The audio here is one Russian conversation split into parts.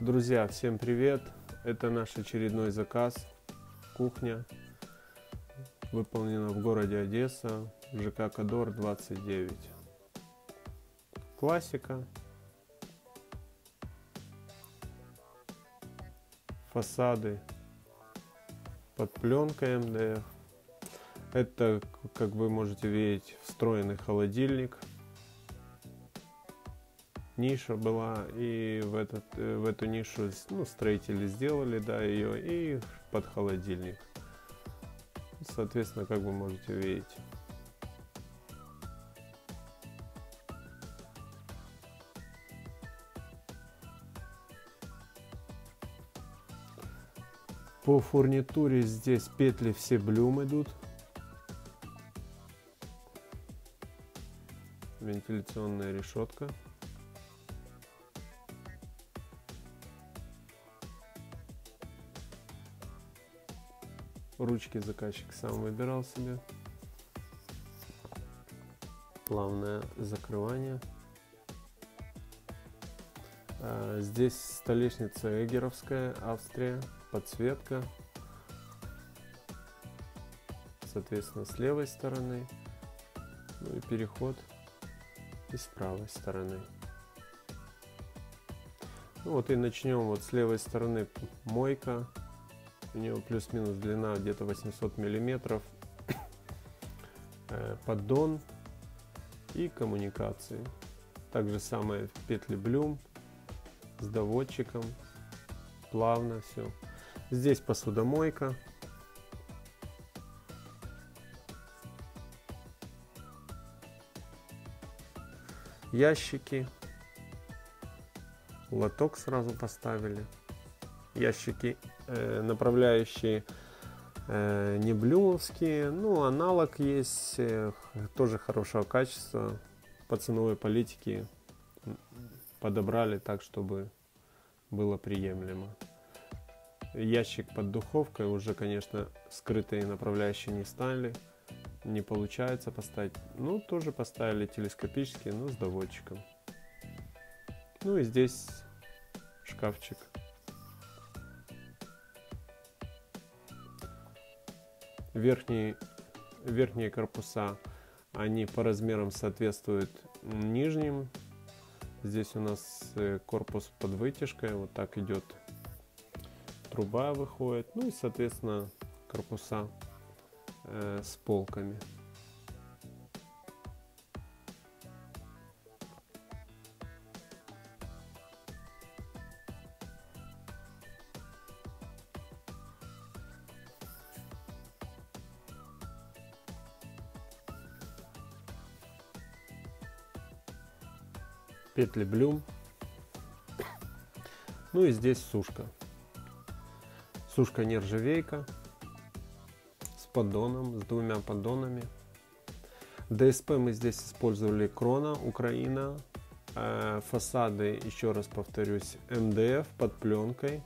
Друзья, всем привет! Это наш очередной заказ. Кухня выполнена в городе Одесса, ЖК Кадор 29. Классика. Фасады под пленкой МДФ. Это, как вы можете видеть, встроенный холодильник. Ниша была, и в эту нишу, ну, строители сделали, да, ее, и под холодильник. Соответственно, как вы можете видеть. По фурнитуре здесь петли все Блюм идут. Вентиляционная решетка. Ручки заказчик сам выбирал себе. Плавное закрывание. Здесь столешница Эггеровская, Австрия, подсветка. Соответственно, с левой стороны. Ну и переход и с правой стороны. Ну вот и начнем вот с левой стороны. Мойка. У него плюс-минус длина где-то 800 миллиметров, поддон и коммуникации. Также самое петли Блюм с доводчиком, плавно все. Здесь посудомойка. Ящики. Лоток сразу поставили. Ящики направляющие не блюмовские, ну аналог есть, тоже хорошего качества. По ценовой политике подобрали так, чтобы было приемлемо. Ящик под духовкой уже, конечно, скрытые направляющие не стали, не получается поставить. Ну тоже поставили телескопические, но с доводчиком. Ну и здесь шкафчик. Верхние корпуса, они по размерам соответствуют нижним. Здесь у нас корпус под вытяжкой, вот так идет труба, выходит. Ну и соответственно корпуса с полками. Петли Блюм. Ну и здесь сушка. Сушка нержавейка с поддоном, с двумя поддонами. ДСП мы здесь использовали Крона, Украина. Фасады, еще раз повторюсь, МДФ под пленкой.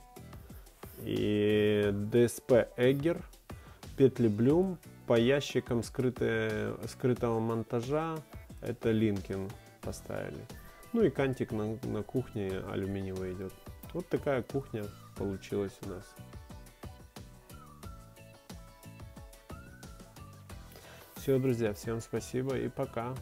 И ДСП Эгер. Петли Блюм по ящикам скрытого монтажа. Это Линкен поставили. Ну и кантик на кухне алюминиевый идет. Вот такая кухня получилась у нас. Все, друзья, всем спасибо и пока.